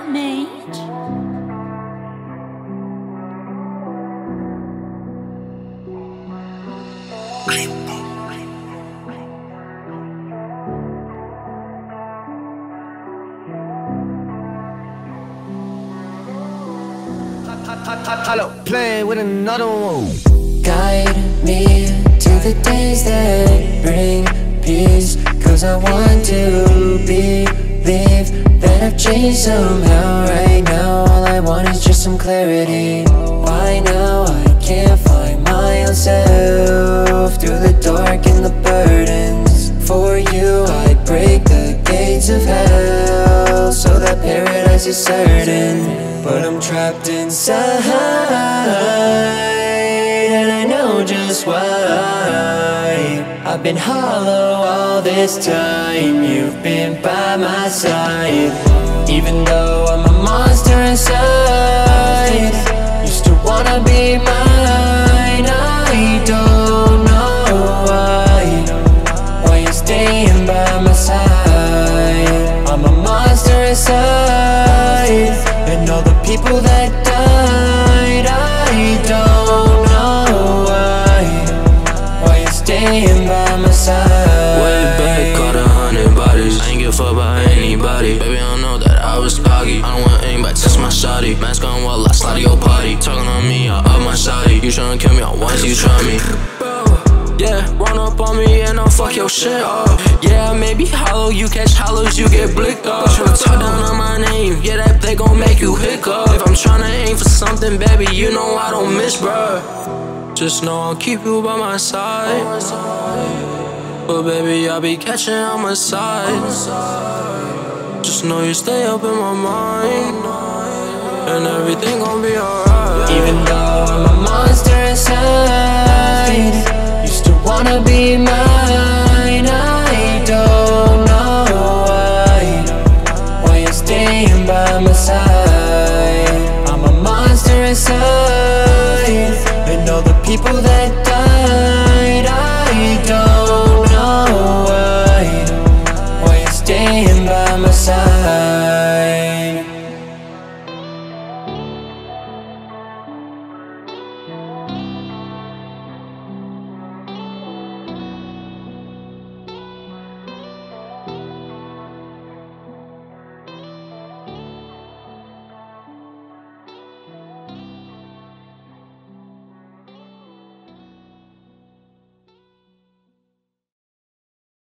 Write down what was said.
that mage? Hello, play with another one. Guide me to the days that bring peace, 'cause I want to believe that I've changed somehow. Right now all I want is just some clarity. By now I can't find my own self through the dark and the burdens. For you I'd break the gates of hell so that paradise is certain. But I'm trapped inside and I know just why. I've been hollow all this time, you've been by my side. Even though I'm a monster inside, used to wanna be mine. I don't know why you're staying by my side. I'm a monster inside, and all the people that died, I don't know why you're staying by my side. Way back, caught 100 bodies. I ain't give a fuck about anybody. Baby, I don't know that I was cocky. I don't want anybody to touch my shawty. Mask on while I slide to your party. Talking on me, I up my shawty. You tryna kill me, I want you try me. Yeah, run up on me and I'll fuck your shit up. Yeah, maybe hollow, you catch hollows, you get blicked up. Tryna talk down on my name, yeah, that play gon' make you hiccup. If I'm tryna aim for something, baby, you know I don't miss, bruh. Just know I'll keep you by my side. But baby, I'll be catching on my side. Just know you stay up in my mind, and everything gon' be alright. Even though I'm a monster inside,